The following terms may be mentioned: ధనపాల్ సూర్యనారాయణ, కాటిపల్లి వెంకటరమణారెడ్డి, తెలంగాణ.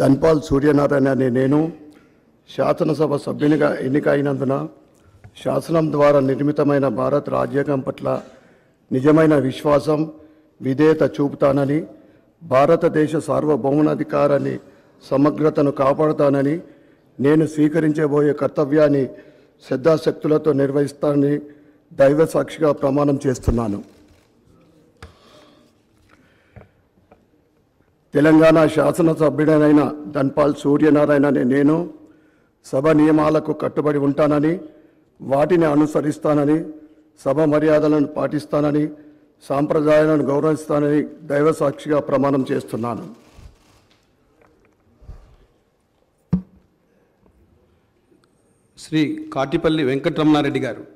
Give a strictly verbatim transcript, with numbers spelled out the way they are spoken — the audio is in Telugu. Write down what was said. ధనపాల్ సూర్యనారాయణ అనే నేను శాసనసభ సభ్యునిగా ఎన్నిక అయినందున శాసనం ద్వారా నిర్మితమైన భారత రాజ్యాంగం పట్ల నిజమైన విశ్వాసం విధేయత చూపుతానని, భారతదేశ సార్వభౌమాధికారాన్ని సమగ్రతను కాపాడుతానని, నేను స్వీకరించబోయే కర్తవ్యాన్ని శ్రద్ధాశక్తులతో నిర్వహిస్తానని దైవ సాక్షిగా ప్రమాణం చేస్తున్నాను. తెలంగాణ శాసనసభ్యుడనైన ధనపాల్ సూర్యనారాయణ అనే నేను సభ నియమాలకు కట్టుబడి ఉంటానని, వాటిని అనుసరిస్తానని, సభ మర్యాదలను పాటిస్తానని, సాంప్రదాయాలను గౌరవిస్తానని దైవ సాక్షిగా ప్రమాణం చేస్తున్నాను. శ్రీ కాటిపల్లి వెంకటరమణారెడ్డి గారు.